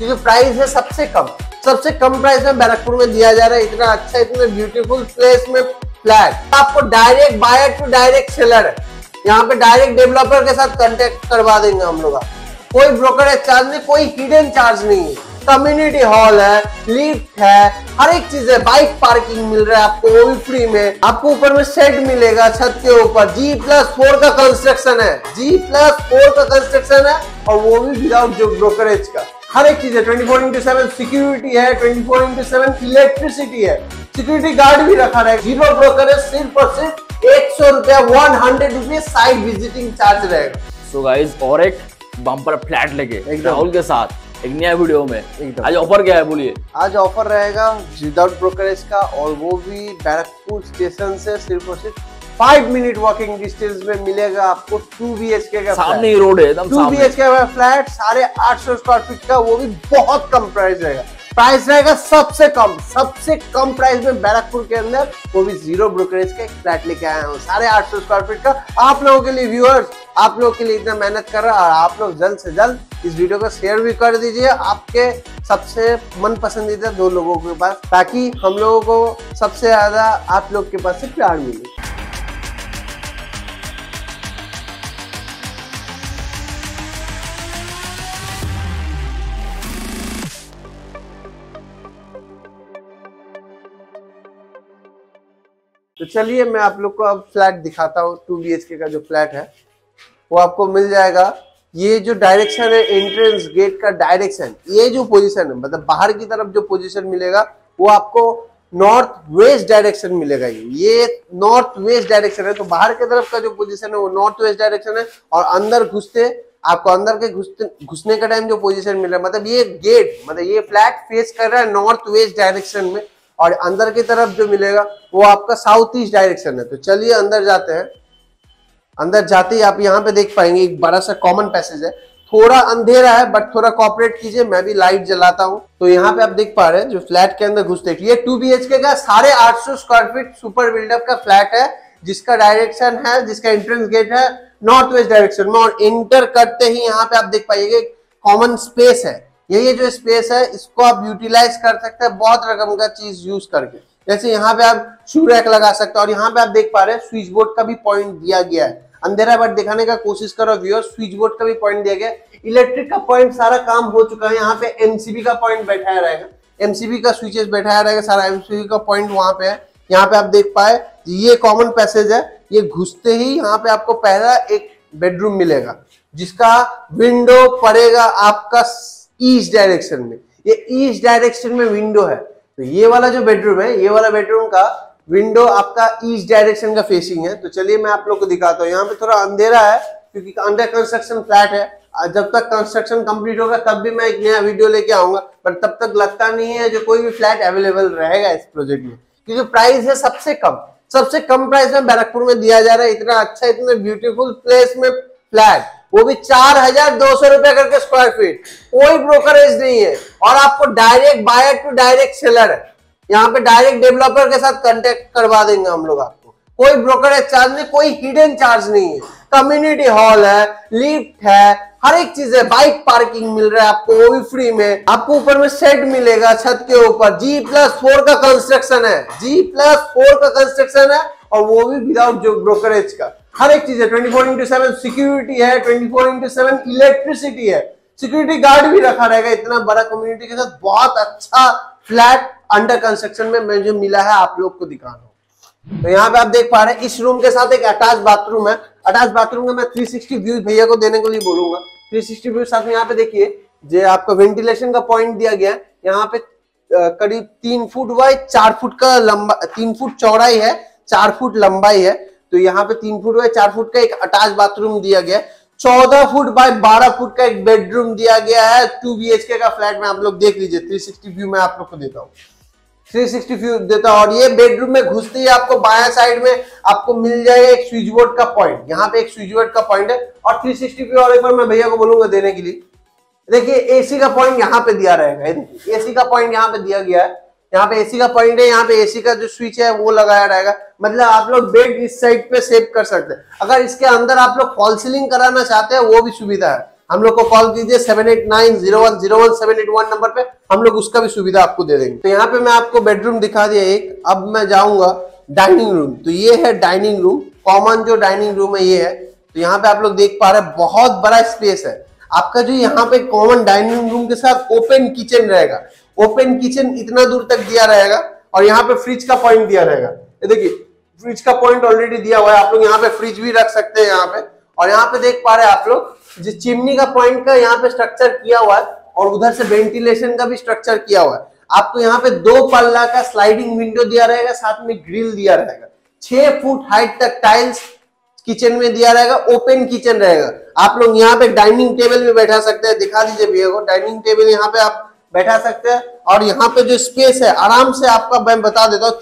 ये जो प्राइस है सबसे कम प्राइस में बैरकपुर में दिया जा रहा है। इतना अच्छा, इतने ब्यूटीफुल प्लेस में फ्लैट आपको direct buyer to direct seller है। यहाँ पे डायरेक्ट डेवलपर के साथ कॉन्टेक्ट करवा देंगे हम लोग। कोई ब्रोकरेज चार्ज नहीं, कोई हिडन चार्ज नहीं है। कम्युनिटी हॉल है, लिफ्ट है, हर एक चीज है। बाइक पार्किंग मिल रहा है आपको, वो भी फ्री में। आपको ऊपर में शेड मिलेगा छत के ऊपर। G+4 का कंस्ट्रक्शन है, G+4 का कंस्ट्रक्शन है, और वो भी विदाउट जो ब्रोकरेज का। हर एक चीज है, 24/7 सिक्योरिटी है, 24/7 इलेक्ट्रिसिटी है, सिक्योरिटी गार्ड भी रखा रहे। जीरो ब्रोकरेज, सिर्फ और सिर्फ 100 रुपया, 100 रुपीज साइट विजिटिंग चार्ज रहेगा। सो गाइज, और एक बम्पर फ्लैट लेके राहुल के साथ एक नया वीडियो में। आज ऑफर क्या है बोलिए? आज ऑफर रहेगा विदाउट ब्रोकरेज का, और वो भी बैरकपुर स्टेशन से सिर्फ और सिर्फ 5 मिनट वॉकिंग डिस्टेंस में मिलेगा आपको। 2 BHK का, सामने ही रोड है एकदम, 2 BHK का फ्लैट, 850 स्क्वायर फीट का, वो भी बहुत कम प्राइस रहेगा। प्राइस रहेगा सबसे कम प्राइस में बैरकपुर के अंदर, वो भी जीरो ब्रोकरेज का फ्लैट लेके आया हूँ, 850 स्क्वायर फीट का। आप लोगों के लिए व्यूअर्स, आप लोगों के लिए इतना मेहनत कर रहा है, और आप लोग जल्द से जल्द इस वीडियो को शेयर भी कर दीजिए आपके सबसे मन पसंदीदा 2 लोगों के पास, ताकि हम लोगों को सबसे ज्यादा आप लोग के पास से प्यार मिले। तो चलिए, मैं आप लोग को अब फ्लैट दिखाता हूँ। 2 BHK का जो फ्लैट है वो आपको मिल जाएगा। ये जो डायरेक्शन है, एंट्रेंस गेट का डायरेक्शन, ये जो पोजीशन है, मतलब बाहर की तरफ जो पोजीशन मिलेगा, वो आपको नॉर्थ वेस्ट डायरेक्शन मिलेगा। ये नॉर्थ वेस्ट डायरेक्शन है, तो बाहर की तरफ का जो पोजीशन है वो नॉर्थ वेस्ट डायरेक्शन है। और अंदर घुसते आपको, अंदर के घुसने का टाइम जो पोजीशन मिल रहा है, मतलब ये गेट, मतलब ये फ्लैट फेस कर रहा है नॉर्थ वेस्ट डायरेक्शन में, और अंदर की तरफ जो मिलेगा वो आपका साउथ ईस्ट डायरेक्शन है। तो चलिए अंदर जाते हैं। अंदर जाते ही आप यहाँ पे देख पाएंगे एक बड़ा सा कॉमन पैसेज है। थोड़ा अंधेरा है, बट थोड़ा कॉपरेट कीजिए, मैं भी लाइट जलाता हूँ। तो यहाँ पे आप देख पा रहे हैं, जो फ्लैट के अंदर घुसते, ये 2 BHK का 850 स्क्वायर फीट सुपर बिल्डअप का फ्लैट है, जिसका डायरेक्शन है, जिसका एंट्रेंस गेट है नॉर्थ वेस्ट डायरेक्शन में। और एंटर करते ही यहाँ पे आप देख पाइएगा कॉमन स्पेस है। ये जो स्पेस है, इसको आप यूटिलाइज कर सकते हैं बहुत रकम का चीज यूज करके। जैसे यहाँ पे आप शू रैक लगा सकते हैं, और यहाँ पे आप देख पा रहे हैं स्विच बोर्ड का भी पॉइंट दिया गया है। अंधेरा बट दिखाने का कोशिश करो व्यूअर्स, स्विच बोर्ड का भी पॉइंट दिया गया है। इलेक्ट्रिक का पॉइंट सारा काम हो चुका है। यहाँ पे MCB का पॉइंट बैठाया रहेगा, MCB का स्विचेस बैठाया रहेगा, सारा MCB का पॉइंट वहां पे है। यहाँ पे आप देख पाए ये कॉमन पैसेज है। ये घुसते ही यहाँ पे आपको पहला एक बेडरूम मिलेगा, जिसका विंडो पड़ेगा आपका ईस्ट डायरेक्शन में। ये ईस्ट डायरेक्शन में विंडो है, तो ये वाला जो बेडरूम है, ये वाला बेडरूम का विंडो आपका ईस्ट डायरेक्शन का फेसिंग है। तो चलिए मैं आप लोग को दिखाता हूँ। यहाँ पे थोड़ा अंधेरा है क्योंकि अंडर कंस्ट्रक्शन फ्लैट है। जब तक कंस्ट्रक्शन कंप्लीट होगा तब भी मैं एक नया वीडियो लेके आऊंगा, पर तब तक लगता नहीं है जो कोई भी फ्लैट अवेलेबल रहेगा इस प्रोजेक्ट में, क्योंकि प्राइस है सबसे कम प्राइस में बैरकपुर में दिया जा रहा है। इतना अच्छा, इतने ब्यूटीफुल प्लेस में फ्लैट, वो भी 4200 रुपया करके स्क्वायर फीट। कोई ब्रोकरेज नहीं है, और आपको direct buyer to direct seller है। यहाँ पे डायरेक्ट डेवलपर के साथ कॉन्टेक्ट करवा देंगे हम लोग आपको। कोई ब्रोकरेज चार्ज नहीं, कोई हिडन चार्ज नहीं है। कम्युनिटी हॉल है, लिफ्ट है, हर एक चीज है। बाइक पार्किंग मिल रहा है आपको, वो भी फ्री में। आपको ऊपर में शेड मिलेगा छत के ऊपर। G+4 का कंस्ट्रक्शन है, G+4 का कंस्ट्रक्शन है, और वो भी विदाउट जो ब्रोकरेज का। हर एक चीज है, 24/7 सिक्योरिटी है, 24/7 इलेक्ट्रिसिटी है, सिक्योरिटी गार्ड भी रखा रहेगा। इतना बड़ा कम्युनिटी के साथ बहुत अच्छा फ्लैट अंडर कंस्ट्रक्शन में मैं जो मिला है आप लोग को दिखाना। तो यहाँ पे आप देख पा रहे हैं, इस रूम के साथ एक अटैच बाथरूम है। अटैच बाथरूम का मैं 360 व्यूज भैया को देने के लिए बोलूंगा, 360 व्यूज। साथ में यहाँ पे देखिए जो आपको वेंटिलेशन का पॉइंट दिया गया है। यहाँ पे करीब 3 फुट बाई 4 फुट का लंबा, 3 फुट चौड़ाई है, 4 फुट लंबाई है। तो यहाँ पे 3 फुट बाय 4 फुट का एक अटैच बाथरूम दिया गया है। 14 फुट बाय 12 फुट का एक बेडरूम दिया गया है। 2 BHK का फ्लैट में आप लोग देख लीजिए। 360 व्यू मैं आप लोग को देता हूँ, 360 व्यू देता हूँ। और ये बेडरूम में घुसते ही आपको बाया साइड में आपको मिल जाएगा एक स्विच बोर्ड का पॉइंट। यहाँ पे एक स्विच बोर्ड का पॉइंट है, और 360 व्यू और एक बार मैं भैया को बोलूंगा देने के लिए। देखिए एसी का पॉइंट यहाँ पे दिया रहेगा, एसी का पॉइंट यहाँ पे दिया गया है। यहाँ पे एसी का पॉइंट है, यहाँ पे एसी का जो स्विच है वो लगाया रहेगा। मतलब आप लोग बेड इस साइड पे सेव कर सकते हैं। अगर इसके अंदर आप लोग फॉल सीलिंग कराना चाहते हैं वो भी सुविधा है। हम लोग को कॉल कीजिए 7890101 नंबर पे, हम लोग उसका भी सुविधा आपको दे देंगे। तो यहाँ पे मैं आपको बेडरूम दिखा दिया एक, अब मैं जाऊंगा डाइनिंग रूम। तो ये है डाइनिंग रूम, कॉमन जो डाइनिंग रूम है ये है। तो यहाँ पे आप लोग देख पा रहे हैं बहुत बड़ा स्पेस है आपका, जो यहाँ पे कॉमन डाइनिंग रूम के साथ ओपन किचन रहेगा। ओपन किचन इतना दूर तक दिया रहेगा और यहाँ पे फ्रिज का पॉइंट दिया रहेगा। ये देखिए फ्रिज का पॉइंट ऑलरेडी दिया हुआ है, आप लोग यहाँ पे फ्रिज भी रख सकते हैं यहाँ पे। और यहाँ पे देख पा रहे हैं आप लोग जिस चिमनी का पॉइंट का यहाँ पे स्ट्रक्चर किया हुआ है और उधर से वेंटिलेशन का भी स्ट्रक्चर किया हुआ है। आपको यहाँ पे 2 पल्ला का स्लाइडिंग विंडो दिया रहेगा, साथ में ग्रिल दिया रहेगा। 6 फुट हाइट तक टाइल्स किचन में दिया रहेगा, ओपन किचन रहेगा। आप लोग यहाँ पे डाइनिंग टेबल भी बैठा सकते हैं, दिखा दीजिए भैया को, डाइनिंग टेबल यहाँ पे आप बैठा सकते हैं। और यहाँ पे जो स्पेस है आराम से आपका, मैं बता देता हूँ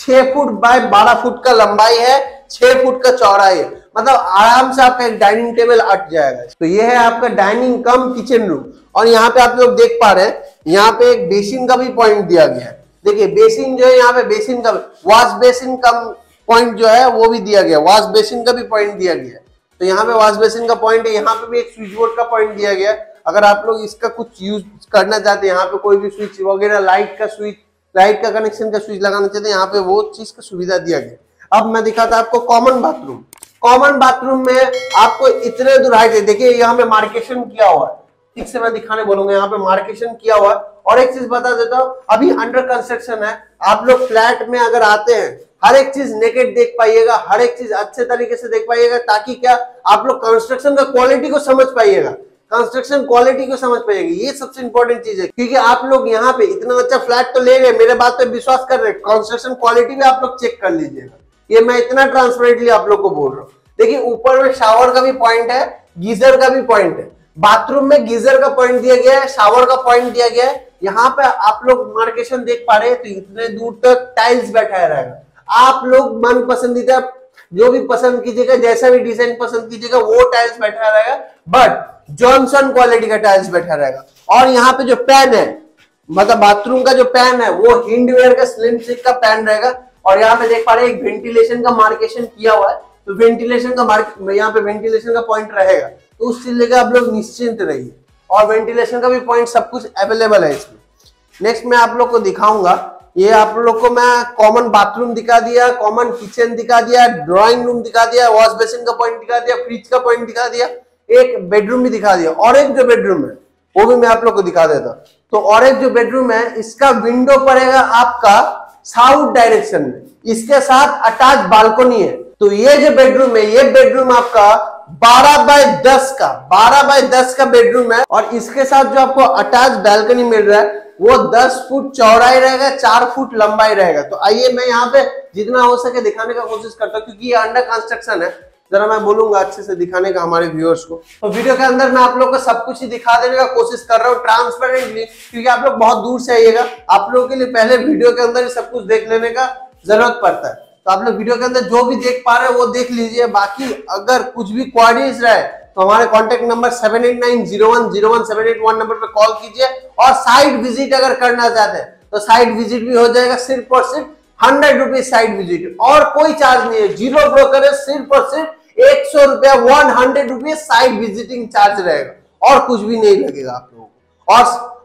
6 फुट बाय 12 फुट का लंबाई है, 6 फुट का चौड़ाई है, मतलब आराम से आपका एक डाइनिंग टेबल अट जाएगा। तो ये है आपका डाइनिंग कम किचन रूम। और यहाँ पे आप लोग देख पा रहे हैं यहाँ पे एक बेसिन का भी पॉइंट दिया गया है। देखिए बेसिन जो है यहाँ पे, बेसिन का वॉश बेसिन कम पॉइंट जो है वो भी दिया गया, वॉश बेसिन का भी पॉइंट दिया गया है। तो यहाँ पे वॉश बेसिन का पॉइंट है, यहाँ पे भी एक स्विच बोर्ड का पॉइंट दिया गया है। अगर आप लोग इसका कुछ यूज करना चाहते हैं, यहाँ पे कोई भी स्विच वगैरह, लाइट का कनेक्शन का स्विच लगाना चाहते हैं, यहाँ पे वो चीज का सुविधा दिया गया। अब मैं दिखाता हूं आपको कॉमन बाथरूम। कॉमन बाथरूम में आपको इतने दूर हाइट है, देखिए यहाँ पे मार्केशन किया हुआ है, ठीक से मैं दिखाने बोलूंगा, यहाँ पे मार्केशन किया हुआ है। और एक चीज बता देता हूँ, अभी अंडर कंस्ट्रक्शन है, आप लोग फ्लैट में अगर आते हैं हर एक चीज नेकेड देख पाइएगा, हर एक चीज अच्छे तरीके से देख पाइएगा, ताकि क्या आप लोग कंस्ट्रक्शन का क्वालिटी को समझ पाइएगा, कंस्ट्रक्शन क्वालिटी को समझ पाएगी। ये सबसे इंपॉर्टेंट चीज है, क्योंकि आप लोग यहाँ पे इतना अच्छा फ्लैट तो ले गए, मेरे बात पे विश्वास कर रहे, कंस्ट्रक्शन क्वालिटी भी आप लोग चेक कर लीजिएगा। ये मैं इतना ट्रांसपेरेंटली आप लोग को बोल रहा हूँ। देखिए ऊपर में शावर का भी पॉइंट है, गीजर का भी पॉइंट है, बाथरूम में गीजर का पॉइंट दिया गया है, शावर का पॉइंट दिया गया है। यहाँ पे आप लोग मार्केशन देख पा रहे हैं, तो इतने दूर तक टाइल्स बैठा रहेगा। आप लोग मन पसंदीदा जो भी पसंद कीजिएगा, जैसा भी डिजाइन पसंद कीजिएगा, वो टाइल्स बैठा रहेगा, बट जॉनसन क्वालिटी का टाइल्स बैठा रहेगा। और यहाँ पे जो पैन है, मतलब बाथरूम का जो पैन है, वो हिंडवेयर का स्लिम सिल्क का पैन रहेगा। और यहाँ पे देख पा रहे हैं एक वेंटिलेशन का मार्केशन किया हुआ है, तो वेंटिलेशन का यहाँ पे वेंटिलेशन का पॉइंट रहेगा, तो उस चीज लेकर आप लोग निश्चिंत रहिए। और वेंटिलेशन का भी पॉइंट सब कुछ अवेलेबल है इसमें। नेक्स्ट मैं आप लोग को दिखाऊंगा, ये आप लोग को मैं कॉमन बाथरूम दिखा दिया, कॉमन किचन दिखा दिया, ड्राइंग रूम दिखा दिया, वॉश बेसिन का पॉइंट दिखा दिया, फ्रिज का पॉइंट दिखा दिया, एक बेडरूम भी दिखा दिया। और एक जो बेडरूम है वो भी मैं आप लोग को दिखा देता। तो और एक जो बेडरूम है, इसका विंडो पड़ेगा आपका साउथ डायरेक्शन में, इसके साथ अटैच बालकोनी है। तो ये जो बेडरूम है, ये बेडरूम आपका 12 बाय 10 का बेडरूम है। और इसके साथ जो आपको अटैच बालकनी मिल रहा है, वो 10 फुट चौड़ाई रहेगा, 4 फुट लंबाई रहेगा। तो आइए मैं यहाँ पे जितना हो सके दिखाने का कोशिश करता हूँ, क्योंकि ये अंडर कंस्ट्रक्शन है, जरा मैं बोलूंगा अच्छे से दिखाने का हमारे व्यूअर्स को। तो वीडियो के अंदर मैं आप लोग को सब कुछ ही दिखा देने का कोशिश कर रहा हूँ ट्रांसपेरेंटली, क्योंकि आप लोग बहुत दूर से आइएगा, आप लोगों के लिए पहले वीडियो के अंदर ही सब कुछ देख लेने का जरूरत पड़ता है। तो आप लोग वीडियो के अंदर जो भी देख पा रहे हैं वो देख लीजिए, बाकी अगर कुछ भी क्वेरीज रहे तो हमारे कॉन्टेक्ट नंबर 7890101 नंबर पर कॉल कीजिए। और साइट विजिट अगर करना चाहते हैं तो साइट विजिट भी हो जाएगा, सिर्फ और सिर्फ 100 रुपीज साइट विजिट, और कोई चार्ज नहीं है, जीरो ब्रोकरेज, सिर्फ और सिर्फ 100 रुपया 100 रुपीज साइट विजिटिंग चार्ज रहेगा, और कुछ भी नहीं लगेगा आप लोगों को।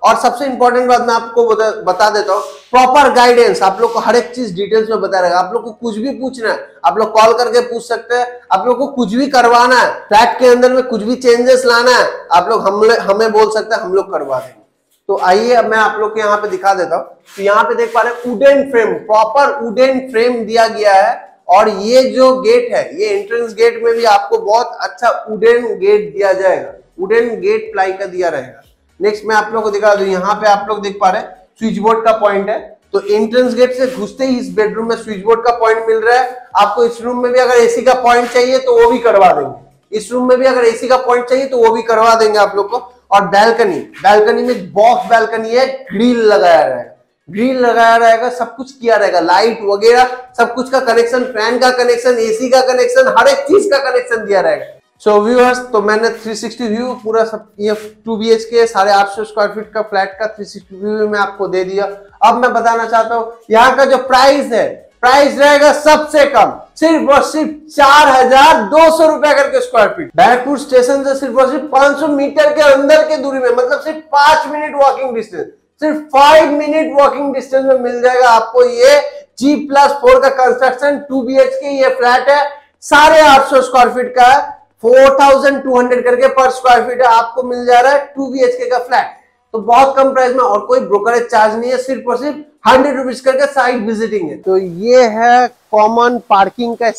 और सबसे इंपॉर्टेंट बात मैं आपको बता देता हूँ, प्रॉपर गाइडेंस आप लोग को हर एक चीज डिटेल्स में बता रहेगा। आप लोग को कुछ भी पूछना है आप लोग कॉल करके पूछ सकते हैं, आप लोग को कुछ भी करवाना है, फ्लैट के अंदर में कुछ भी चेंजेस लाना है, आप लोग हमें बोल सकते हैं, हम लोग करवा देंगे। तो आइए अब मैं आप लोग के यहाँ पे दिखा देता हूँ। तो यहाँ पे देख पा रहे हैं wooden frame, proper wooden frame दिया गया है। और ये जो गेट है, ये एंट्रेंस गेट में भी आपको बहुत अच्छा वुडन गेट दिया जाएगा, वुडन गेट प्लाई का दिया रहेगा। नेक्स्ट मैं आप लोग को दिखा दूं, यहाँ पे आप लोग देख पा रहे हैं स्विच बोर्ड का पॉइंट है। तो एंट्रेंस गेट से घुसते ही इस बेडरूम में स्विच बोर्ड का पॉइंट मिल रहा है आपको। इस रूम में भी अगर एसी का पॉइंट चाहिए तो वो भी करवा देंगे, इस रूम में भी अगर एसी का पॉइंट चाहिए तो वो भी करवा देंगे आप लोग को। और बैल्कनी, बैल्कनी में बॉक्स बैल्कनी है, ग्रिल लगाया रहेगा, ग्रिल लगाया रहेगा, सब कुछ किया रहेगा, लाइट वगैरह सब कुछ का कनेक्शन, फैन का कनेक्शन, एसी का कनेक्शन, हर एक चीज का कनेक्शन दिया रहेगा। सो व्यूअर्स, तो मैंने 360 व्यू पूरा सब ये 2 BHK 850 स्क्वायर फीट का फ्लैट का 360 व्यू मैं आपको दे दिया। अब मैं बताना चाहता हूँ यहाँ का जो प्राइस है, प्राइस रहेगा सबसे कम, सिर्फ और सिर्फ 4,200 रुपया करके स्क्वायर फीट। बैरकपुर स्टेशन से सिर्फ और सिर्फ 500 मीटर के अंदर के दूरी में, मतलब सिर्फ 5 मिनट वॉकिंग डिस्टेंस, सिर्फ 5 मिनट वॉकिंग डिस्टेंस में मिल जाएगा आपको ये G+4 का कंस्ट्रक्शन 2 BHK ये फ्लैट है। 850 स्क्वायर फीट का है, 4,200 करके पर स्क्वायर फीट आपको मिल जा रहा है 2 BHK का फ्लैट। तो बहुत कम प्राइस में और कोई ब्रोकरेज चार्ज नहीं है, सिर्फ और सिर्फ 100 रुपीज करके साइट विजिटिंग है। तो ये है कॉमन पार्किंग का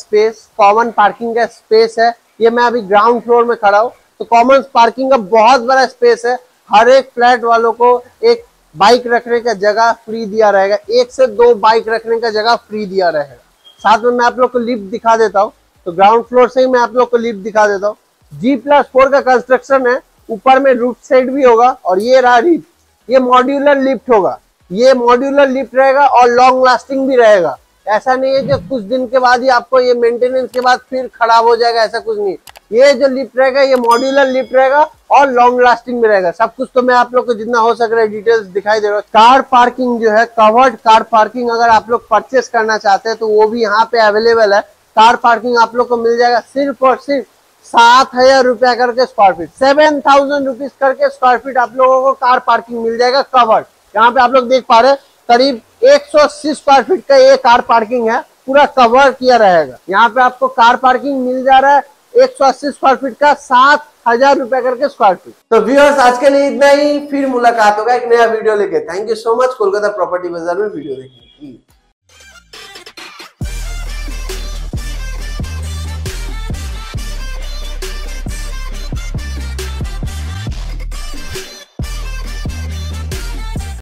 स्पेस, है। ये मैं अभी ग्राउंड फ्लोर में खड़ा हूँ, तो कॉमन पार्किंग का बहुत बड़ा स्पेस है। हर एक फ्लैट वालों को एक बाइक रखने का जगह फ्री दिया रहेगा, 1 से 2 बाइक रखने का जगह फ्री दिया रहेगा। साथ में मैं आप लोग को लिफ्ट दिखा देता हूँ, तो ग्राउंड फ्लोर से ही मैं आप लोग को लिफ्ट दिखा देता हूँ। G+4 का कंस्ट्रक्शन है, ऊपर में रूफ सेट भी होगा और ये रहा लिफ्ट, ये मॉड्यूलर लिफ्ट होगा, ये मॉड्यूलर लिफ्ट रहेगा और लॉन्ग लास्टिंग भी रहेगा। ऐसा नहीं है कि कुछ दिन के बाद ही आपको ये मेंटेनेंस के बाद फिर खराब हो जाएगा, ऐसा कुछ नहीं। ये जो लिफ्ट रहेगा ये मॉड्यूलर लिफ्ट रहेगा और लॉन्ग लास्टिंग भी रहेगा। सब कुछ तो मैं आप लोग को जितना हो सक रहा है डिटेल्स दिखाई दे रहा है। कार पार्किंग जो है, कवर्ड कार पार्किंग अगर आप लोग परचेस करना चाहते हैं तो वो भी यहाँ पे अवेलेबल है। कार पार्किंग आप लोग को मिल जाएगा सिर्फ और सिर्फ 7,000 रुपया करके स्क्वायर फीट, 7,000 रुपीज करके स्क्वायर फीट आप लोगों को कार पार्किंग मिल जाएगा कवर्ड। यहाँ पे आप लोग देख पा रहे हैं करीब 180 स्क्वायर फीट का ये कार पार्किंग है, पूरा कवर किया रहेगा। यहाँ पे आपको कार पार्किंग मिल जा रहा है 180 स्क्वायर फीट का 7,000 रुपया करके स्क्वायर फीट। तो व्यूअर्स आज के लिए इतना ही, फिर मुलाकात होगा एक नया वीडियो लेके। Thank you so much Kolkata property बाजार में वीडियो देखने।